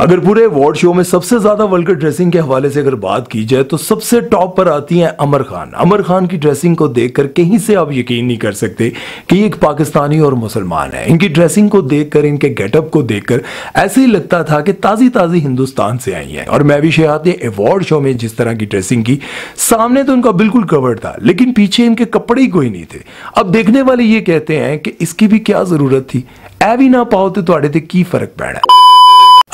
अगर पूरे award show में सबसे ज्यादा वल्गर ड्रेसिंग के हवाले से अगर बात की जाए तो सबसे टॉप पर आती हैं अमर खान। अमर खान की ड्रेसिंग को देखकर कहीं से आप यकीन नहीं कर सकते कि ये एक पाकिस्तानी और मुसलमान है। इनकी ड्रेसिंग को देखकर, इनके गेटअप को देखकर ऐसे ही लगता था कि ताज़ी ताज़ी हिंदुस्तान से आई है। और मैं भी शायद ने अवार्ड शो में जिस तरह की ड्रेसिंग की, सामने तो इनका बिल्कुल कवर था लेकिन पीछे इनके कपड़े ही कोई नहीं थे। अब देखने वाले ये कहते हैं कि इसकी भी क्या जरूरत थी, ऐ भी ना पाओ तो थोड़े ते की फर्क पैना।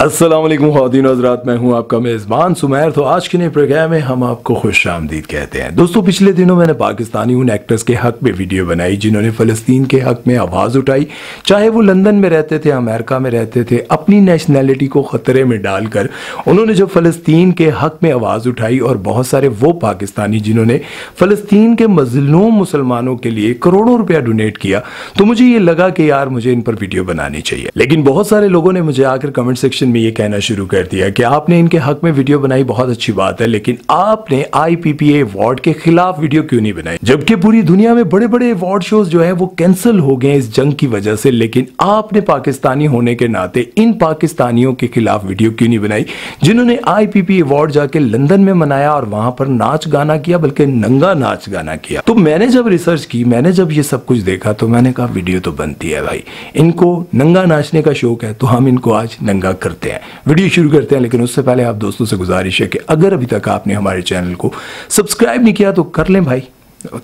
अस्सलाम वालेकुम ख़वातीन हज़रात, मैं हूं आपका मेज़बान सुमैर। तो आज के नए प्रोग्राम में हम आपको खुश आमदीद कहते हैं। दोस्तों, पिछले दिनों मैंने पाकिस्तानी उन एक्टर्स के हक़ में वीडियो बनाई जिन्होंने फ़लस्तीन के हक़ में आवाज़ उठाई, चाहे वो लंदन में रहते थे, अमेरिका में रहते थे। अपनी नेशनैलिटी को ख़तरे में डालकर उन्होंने जब फ़लस्तीन के हक़ में आवाज़ उठाई, और बहुत सारे वो पाकिस्तानी जिन्होंने फ़लस्तीन के मज़लूम मुसलमानों के लिए करोड़ों रुपया डोनेट किया, तो मुझे ये लगा कि यार मुझे इन पर वीडियो बनानी चाहिए। लेकिन बहुत सारे लोगों ने मुझे आकर कमेंट सेक्शन में ये कहना शुरू कर दिया कि आपने इनके हक में वीडियो बनाई, बहुत अच्छी बात है, लेकिन आपने आईपीपीए अवार्ड के खिलाफ वीडियो क्यों नहीं बनाई, जबकि पूरी दुनिया में बड़े-बड़े अवार्ड शोज जो है वो कैंसिल हो गए इस जंग की वजह से, लेकिन आपने पाकिस्तानी होने के नाते इन पाकिस्तानियों के खिलाफ वीडियो क्यों नहीं बनाई जिन्होंने आईपीपीए अवार्ड जाके लंदन में मनाया और वहां पर नाच गाना किया, बल्कि नंगा नाच गाना किया। तो मैंने जब रिसर्च की, मैंने जब ये सब कुछ देखा तो मैंने कहा वीडियो तो बनती है भाई, इनको नंगा नाचने का शौक है तो हम इनको आज नंगा करते हैं। वीडियो शुरू करते हैं, लेकिन उससे पहले आप दोस्तों से गुजारिश है कि अगर अभी तक आपने हमारे चैनल को सब्सक्राइब नहीं किया तो कर लें भाई,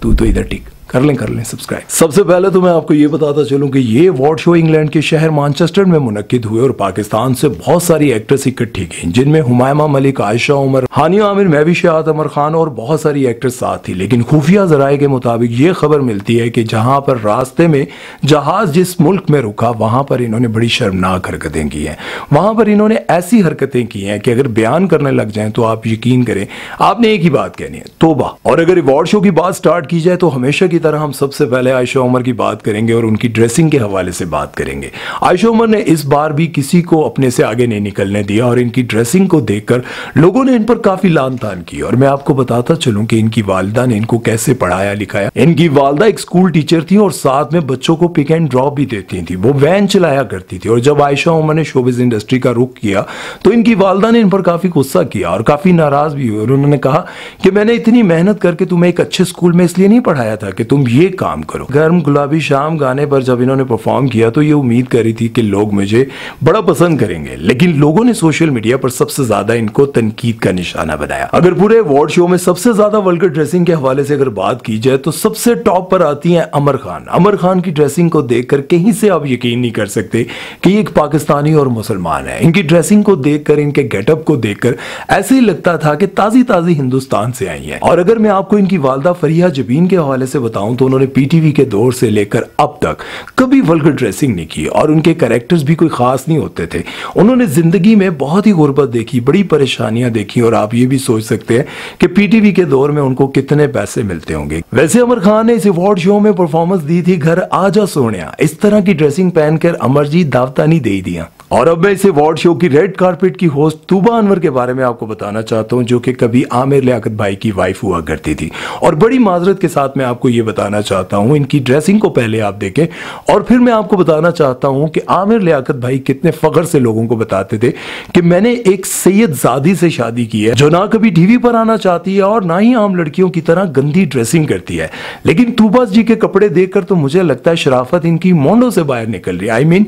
तू तो इधर ठीक कर लें सब्सक्राइब। सबसे पहले तो मैं आपको ये बताता चलूं कि ये अवार्ड शो इंग्लैंड के शहर मैनचेस्टर में मुनक्किद हुए और पाकिस्तान से बहुत सारी एक्ट्रेस इकट्ठी गई, जिनमें हुमायमा मलिक, आयशा उमर, हानिया आमिर, मैवी शहात, अमर खान और बहुत सारी एक्ट्रेस साथ थी। लेकिन खुफिया जराये के मुताबिक ये खबर मिलती है कि जहां पर रास्ते में जहाज जिस मुल्क में रुका वहां पर इन्होंने बड़ी शर्मनाक हरकतें की हैं। वहां पर इन्होंने ऐसी हरकतें की हैं कि अगर बयान करने लग जाए तो आप यकीन करें आपने एक ही बात कहनी है, तोबा। और अगर अवार्ड शो की बात स्टार्ट की जाए तो हमेशा की तरह हम सबसे पहले आयशा उमर की बात करेंगे और उनकी ड्रेसिंग के हवाले से बात करेंगे। आयशा उमर ने इस बार भी किसी को अपने से आगे नहीं निकलने दिया और इनकी ड्रेसिंग को देखकर लोगों ने इन पर काफी लानतान की। और मैं आपको बताता चलूं कि इनकी वालिदा ने इनको कैसे पढ़ाया लिखाया। इनकी वालिदा एक स्कूल टीचर थी और साथ में बच्चों को पिक एंड ड्रॉप भी देती थी, वो वैन चलाया करती थी। और जब आयशा उमर ने शोबिज इंडस्ट्री का रुख किया तो इनकी वालिदा ने इन पर काफी गुस्सा किया और काफी नाराज भी हुई, और उन्होंने कहा कि मैंने इतनी मेहनत करके तुम्हें एक अच्छे स्कूल में इसलिए नहीं पढ़ाया था कि तुम ये काम करो। गर्म गुलाबी शाम गाने पर जब इन्होंने परफॉर्म किया तो ये उम्मीद करी थी कि लोग मुझे बड़ा पसंद करेंगे, लेकिन लोगों ने सोशल मीडिया पर सबसे ज्यादा इनको तनकीद का निशाना बनाया। अगर पूरे अवार्ड शो में सबसे ज्यादा वल्गर ड्रेसिंग के हवाले से अगर बात की जाए तो सबसे टॉप पर आती हैं अमर खान। अमर खान की ड्रेसिंग को देखकर कहीं से आप यकीन नहीं कर सकते कि ये एक पाकिस्तानी और मुसलमान है। इनकी ड्रेसिंग को देखकर, इनके गेटअप को देखकर ऐसे ही लगता था कि ताजी ताजी हिंदुस्तान से आई है। और अगर मैं आपको इनकी वालिदा फरीहा जबीन के हवाले से बताऊं तो उन्होंने पीटीवी के दौर से लेकर अब तक कभी वल्गर ड्रेसिंग नहीं की और उनके कैरेक्टर्स भी कोई खास नहीं होते थे। उन्होंने जिंदगी में बहुत ही गुर्बत देखी, बड़ी परेशानियां देखी, और आप ये भी सोच सकते हैं कि पीटीवी के दौर में उनको कितने पैसे मिलते होंगे। वैसे अमर खान ने इस अवार्ड शो में परफॉर्मेंस दी थी घर आजा सोनिया, इस तरह की ड्रेसिंग पहनकर अमर जी दावता नहीं दे दिया। और अब मैं इस अवार्ड शो की रेड कारपेट की होस्ट तूबा अनवर के बारे में आपको बताना चाहता हूं, जो कि कभी आमिर लियाकत भाई की वाइफ हुआ करती थी। और बड़ी माजरत के साथ मैं आपको ये बताना चाहता हूं, इनकी ड्रेसिंग को पहले आप देखें और फिर मैं आपको बताना चाहता हूं कि आमिर लियाकत भाई कितने फख्र से लोगों को बताते थे कि मैंने एक सैयदजादी से शादी की है जो ना कभी टीवी पर आना चाहती है और ना ही आम लड़कियों की तरह गंदी ड्रेसिंग करती है। लेकिन तूबा जी के कपड़े देखकर तो मुझे लगता है शराफत इनकी मोंडों से बाहर निकल रही है, आई मीन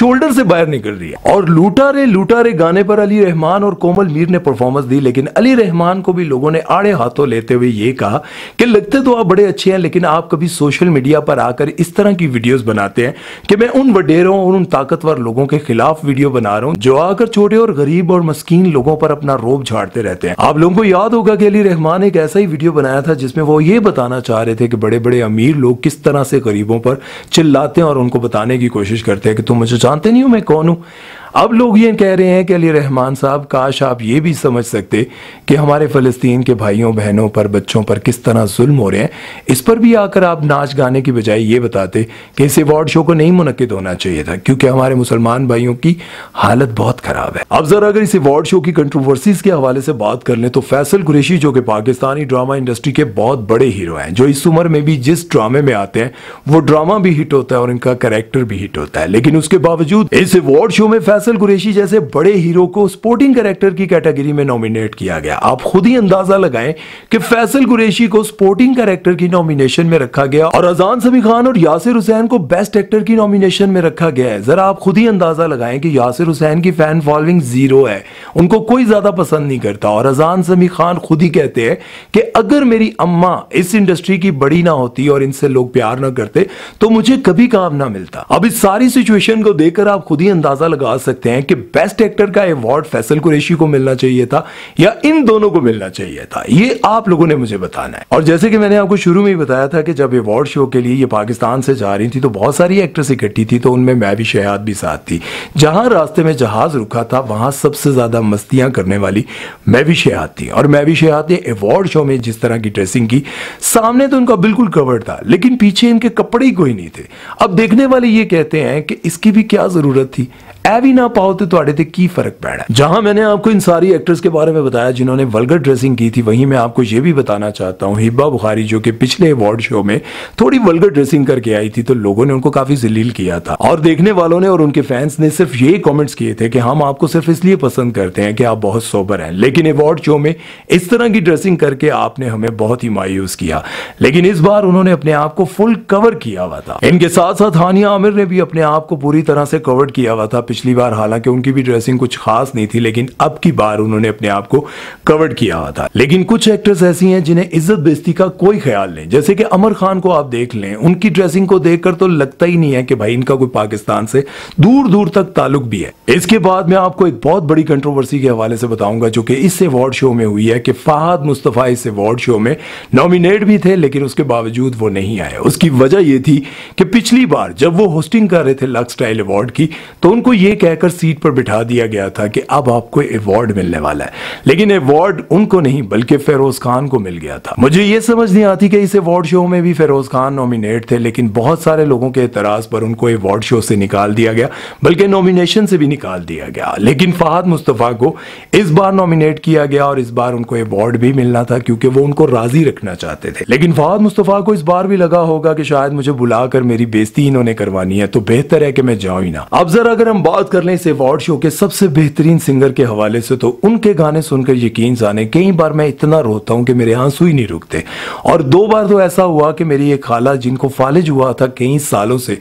शोल्डर से बाहर निकल रही है। और लूटा रे गाने पर अली रहमान और कोमल मीर ने परफॉर्मेंस दी, लेकिन अली रहमान को भी लोगों ने आड़े हाथों लेते हुए ये कहा कि लगते तो आप बड़े अच्छे हैं लेकिन आप कभी सोशल मीडिया पर आकर इस तरह की वीडियोस बनाते हैं कि मैं उन वडेरों और उन ताकतवर लोगों के खिलाफ वीडियो बना रहा हूं जो आकर छोटे और गरीब और मस्कीन लोगों पर अपना रोब झाड़ते रहते हैं। आप लोगों को याद होगा कि अली रहमान ने एक ऐसा ही वीडियो बनाया था जिसमें वो ये बताना चाह रहे थे कि बड़े बड़े अमीर लोग किस तरह से गरीबों पर चिल्लाते हैं और उनको बताने की कोशिश करते हैं कि तुम मुझे जानते नहीं हो, मैं कौन हूं। अब लोग ये कह रहे हैं कि अली रहमान साहब काश आप ये भी समझ सकते कि हमारे फ़लस्तीन के भाइयों बहनों पर, बच्चों पर किस तरह जुल्म हो रहे हैं, इस पर भी आकर आप नाच गाने की बजाय ये बताते कि इस अवार्ड शो को नहीं मुनक्किद होना चाहिए था क्योंकि हमारे मुसलमान भाइयों की हालत बहुत खराब है। अब जरा अगर इस अवार्ड शो की कंट्रोवर्सीज के हवाले से बात कर लें तो फैसल कुरैशी जो कि पाकिस्तानी ड्रामा इंडस्ट्री के बहुत बड़े हीरो हैं, जो इस उम्र में भी जिस ड्रामे में आते हैं वो ड्रामा भी हिट होता है और इनका कैरेक्टर भी हिट होता है, लेकिन उसके बावजूद इस अवार्ड शो में फैसल कुरैशी जैसे बड़े हीरो को स्पोर्टिंग कैरेक्टर की कैटेगरी में नॉमिनेट किया गया। आप खुद ही अंदाजा लगाएं कि फैसल कुरैशी को स्पोर्टिंग कैरेक्टर की नॉमिनेशन में रखा गया और अजान समी खान और यासिर हुसैन को बेस्ट एक्टर की नॉमिनेशन में रखा गया है। जरा आप खुद ही अंदाजा लगाएं कि यासिर हुसैन की फैन फॉलोइंग जीरो है, उनको कोई ज्यादा पसंद नहीं करता, और अजान समी खान खुद ही कहते हैं कि अगर मेरी अम्मा इस इंडस्ट्री की बड़ी ना होती और इनसे लोग प्यार ना करते तो मुझे कभी काम ना मिलता। अब इस सारी सिचुएशन को देखकर आप खुद ही अंदाजा लगा सकते हैं कि बेस्ट एक्टर का अवार्ड फैसल कुरैशी को मिलना चाहिए था या इन दोनों को मिलना चाहिए था, ये आप लोगों ने मुझे बताना है। और जैसे कि मैंने आपको शुरू में ही बताया था कि जब अवार्ड शो के लिए ये पाकिस्तान से जा रही थी तो बहुत सारी एक्ट्रेस इकट्ठी थी, तो उनमें मैं भी शहद भी साथ थी। जहां रास्ते में जहाज रुका था वहां सबसे ज्यादा मस्तियां करने वाली मैं भी शहद थी, और मैं भी शहद ने अवार्ड शो में जिस तरह की ड्रेसिंग की, सामने तो उनका बिल्कुल कवर था लेकिन पीछे इनके कपड़े ही कोई नहीं थे। अब देखने वाले ये कहते हैं कि इसकी भी क्या जरूरत थी, ऐ भी ना पाओ तो थोड़े ते की फर्क पैना। जहां मैंने आपको इन सारी एक्ट्रेस के बारे में बताया जिन्होंने वल्गर ड्रेसिंग की थी, वहीं मैं आपको ये भी बताना चाहता हूं हिब्बा बुखारी जो कि पिछले अवार्ड शो में थोड़ी वल्गर ड्रेसिंग करके आई थी तो लोगों ने उनको काफी जलील किया था, और देखने वालों ने और उनके फैंस ने सिर्फ ये कॉमेंट्स किए थे कि हम आपको सिर्फ इसलिए पसंद करते हैं कि आप बहुत सोबर हैं, लेकिन अवार्ड शो में इस तरह की ड्रेसिंग करके आपने हमें बहुत ही मायूस किया। लेकिन इस बार उन्होंने अपने आप को फुल कवर किया हुआ था। इनके साथ साथ हानिया आमिर ने भी अपने आप को पूरी तरह से कवर किया हुआ था पिछली बार, हालांकि उनकी भी ड्रेसिंग कुछ खास नहीं थी लेकिन अब की बार उन्होंने अपने आप को कवर किया हुआ था। लेकिन कुछ एक्ट्रेस ऐसी हैं जिन्हें इज्जत बेइज्जती का कोई ख्याल नहीं, जैसे कि अमर खान को आप देख लें, उनकी ड्रेसिंग को देखकर तो लगता ही नहीं है कि भाई इनका कोई पाकिस्तान से दूर दूर तक ताल्लुक भी है। इसके बाद में आपको एक बहुत बड़ी कंट्रोवर्सी के हवाले से बताऊंगा जो कि इस अवार्ड शो में हुई है कि फहद मुस्तफा इस अवार्ड शो में नॉमिनेट भी थे लेकिन उसके बावजूद वो नहीं आए। उसकी वजह यह थी कि पिछली बार जब वो होस्टिंग कर रहे थे लक्स स्टाइल अवार्ड की तो उनको ये कहकर सीट पर बिठा दिया गया था कि अब आपको अवार्ड मिलने वाला है, लेकिन अवार्ड उनको नहीं बल्कि फिरोज खान को मिल गया था। मुझे ये समझ नहीं आती कि इस अवार्ड शो में भी फिरोज खान नॉमिनेट थे लेकिन बहुत सारे लोगों के एतराज पर उनको अवार्ड शो से निकाल दिया गया, बल्कि नॉमिनेशन से भी निकाल दिया गया। लेकिन फहद मुस्तफा को इस बार नॉमिनेट किया गया और इस बार उनको अवार्ड भी मिलना था क्योंकि वो उनको राजी रखना चाहते थे। लेकिन फहद मुस्तफा को इस बार भी लगा होगा कि शायद मुझे बुलाकर मेरी बेइज्जती इन्होंने करवानी है तो बेहतर है कि मैं जाऊं ही ना। अब जरा अगर हम बात कर लें इस अवार्ड शो के सबसे बेहतरीन सिंगर के हवाले से तो उनके गाने सुनकर यकीन जाने कई बार मैं इतना रोता हूं कि मेरे आंसू ही नहीं रुकते, और दो बार तो ऐसा हुआ कि मेरी एक खाला जिनको फालिज हुआ था कई सालों से,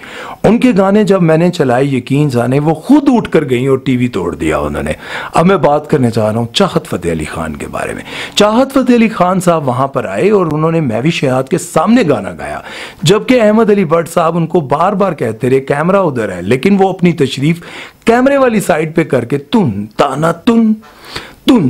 उनके गाने जब मैंने चलाए यकीन जाने वो खुद उठकर गई और टीवी तोड़ दिया उन्होंने। अब मैं बात करने चाह रहा हूं चाहत फतेह अली खान के बारे में। चाहत फतेह अली खान साहब वहां पर आए और उन्होंने महवी शहाद के सामने गाना गाया, जबकि अहमद अली बट साहब उनको बार बार कहते रहे कैमरा उधर है, लेकिन वो अपनी तशरीफ कैमरे वाली साइड पे करके तुन ताना तुन तुन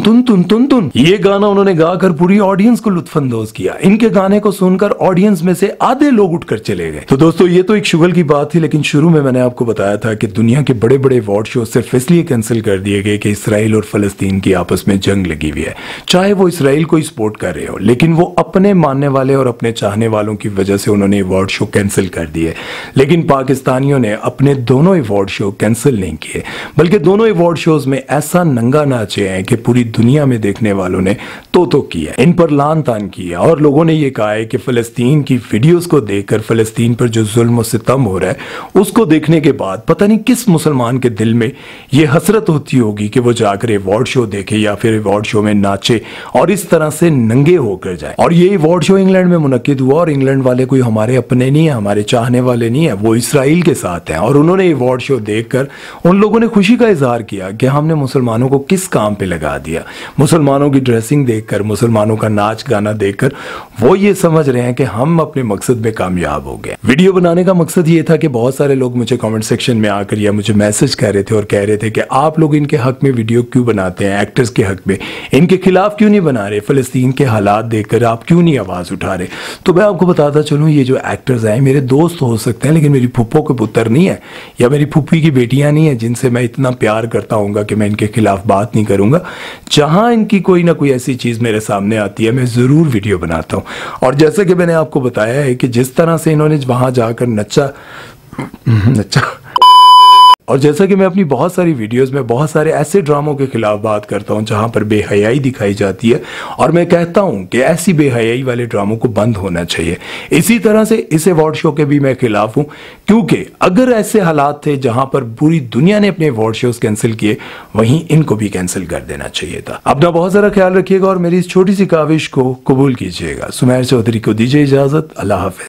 तुन तुन तुन तुन ये गाना उन्होंने गाकर पूरी ऑडियंस को लुत्फानंदोज किया। इनके गाने को सुनकर ऑडियंस में से आधे लोग उठकर चले गए। तो दोस्तों ये तो एक शुगल की बात थी, लेकिन शुरू में मैंने आपको बताया था कि दुनिया के बड़े बड़े अवार्ड शो सिर्फ इसलिए कैंसिल कर दिए गए कि इसराइल और फलस्तीन की आपस में जंग लगी हुई है। चाहे वो इसराइल को सपोर्ट कर रहे हो लेकिन वो अपने मानने वाले और अपने चाहने वालों की वजह से उन्होंने अवार्ड शो कैंसिल कर दिए। लेकिन पाकिस्तानियों ने अपने दोनों अवार्ड शो कैंसिल नहीं किए, बल्कि दोनों अवार्ड शोज में ऐसा नंगा नाचे हैं कि पूरी दुनिया में देखने वालों ने तो किया, इन पर लान तान किया, और लोगों ने ये कहा है कि फलस्तीन की वीडियोस को देखकर फलस्तीन पर जो जुल्म और सितम हो रहा है उसको देखने के बाद पता नहीं किस मुसलमान के दिल में ये हसरत होती होगी कि वो जाकर अवार्ड शो देखे या फिर अवार्ड शो में नाचे और इस तरह से नंगे होकर जाए। और ये अवार्ड शो इंग्लैंड में मुनक्किद हुआ और इंग्लैंड वाले कोई हमारे अपने नहीं है, हमारे चाहने वाले नहीं है, वो इसराइल के साथ हैं, और उन्होंने अवार्ड शो देखकर उन लोगों ने खुशी का इजहार किया कि हमने मुसलमानों को किस काम पे लगा दिया। मुसलमानों की ड्रेसिंग देख कर, मुसलमानों का नाच गाना देखकर वो ये समझ रहे हैं कि हम अपने मकसद में कामयाब हो गए। वीडियो बनाने का मकसद ये था कि बहुत सारे लोग मुझे कमेंट सेक्शन में आकर या मुझे मैसेज कर रहे थे और कह रहे थे कि आप लोग इनके हक में वीडियो क्यों बनाते हैं, एक्टर्स के हक में इनके खिलाफ क्यों नहीं बना रहे, फलस्तीन के हालात देखकर आप क्यों नहीं आवाज उठा रहे। तो मैं आपको बताता चलूँ ये जो एक्टर्स हैं मेरे दोस्त हो सकते हैं लेकिन मेरी फूफो के पुत्र नहीं है या मेरी फूफी की बेटियां नहीं है जिनसे मैं इतना प्यार करता हूँ कि मैं इनके खिलाफ बात नहीं करूंगा। जहां इनकी कोई ना कोई ऐसी चीज मेरे सामने आती है मैं जरूर वीडियो बनाता हूं, और जैसे कि मैंने आपको बताया है कि जिस तरह से इन्होंने वहां जाकर नचा और जैसा कि मैं अपनी बहुत सारी वीडियोस में बहुत सारे ऐसे ड्रामों के खिलाफ बात करता हूं जहां पर बेहयाई दिखाई जाती है, और मैं कहता हूं कि ऐसी बेहयाई वाले ड्रामों को बंद होना चाहिए। इसी तरह से इस अवार्ड शो के भी मैं खिलाफ हूं, क्योंकि अगर ऐसे हालात थे जहां पर पूरी दुनिया ने अपने अवार्ड शोज कैंसिल किए, वहीं इनको भी कैंसिल कर देना चाहिए था। अपना बहुत सारा ख्याल रखिएगा और मेरी इस छोटी सी काविश को कबूल कीजिएगा। सुमैर चौधरी को दीजिए इजाजत। अल्लाह हाफिज।